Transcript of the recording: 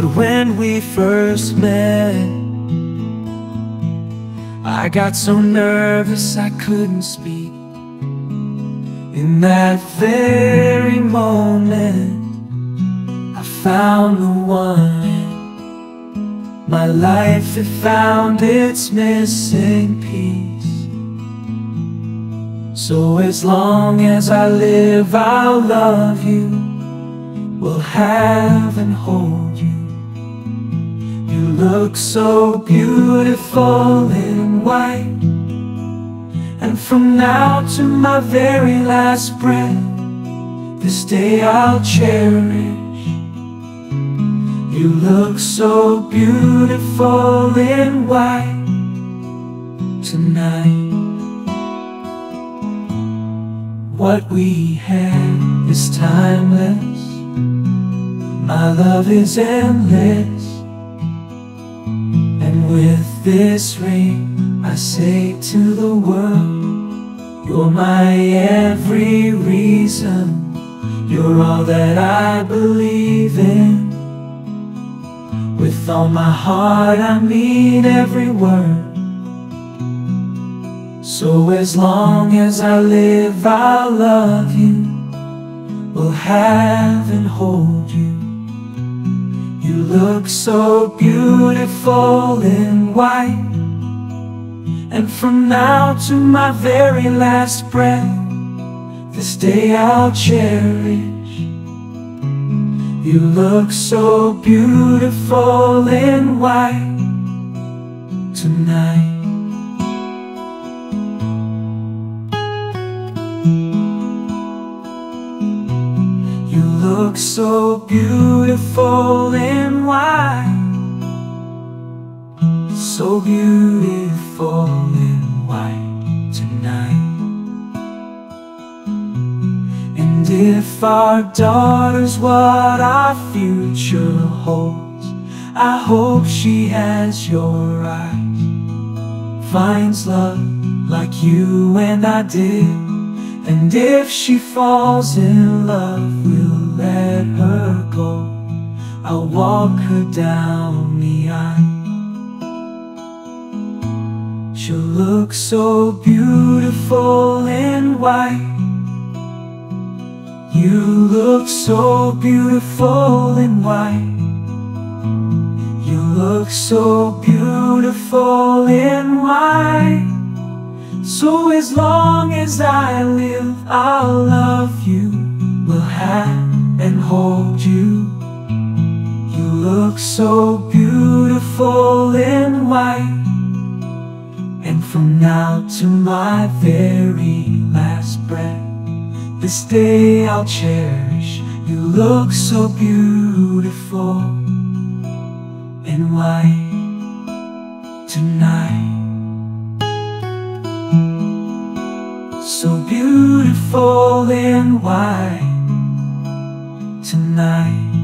But when we first met, I got so nervous I couldn't speak. In that very moment, I found the one. My life, it found its missing piece. So as long as I live, I'll love you, will have and hold you. You look so beautiful in white, and from now to my very last breath, this day I'll cherish. You look so beautiful in white tonight. What we had is timeless. My love is endless. And with this ring I say to the world, you're my every reason, you're all that I believe in. With all my heart I mean every word. So as long as I live, I'll love you, will have and hold you. You look so beautiful in white, and from now to my very last breath, this day I'll cherish. You look so beautiful in white tonight. You look so beautiful in white, so beautiful in white tonight. And if our daughter's what our future holds, I hope she has your eyes, finds love like you and I did. And if she falls in love, we'll let her go. I'll walk her down the aisle. You look so beautiful in white. You look so beautiful in white. You look so beautiful in white. So as long as I live, I'll love you, will have and hold you. You look so beautiful in white, and from now to my very last breath, this day I'll cherish. You look so beautiful in white tonight. So beautiful in white tonight.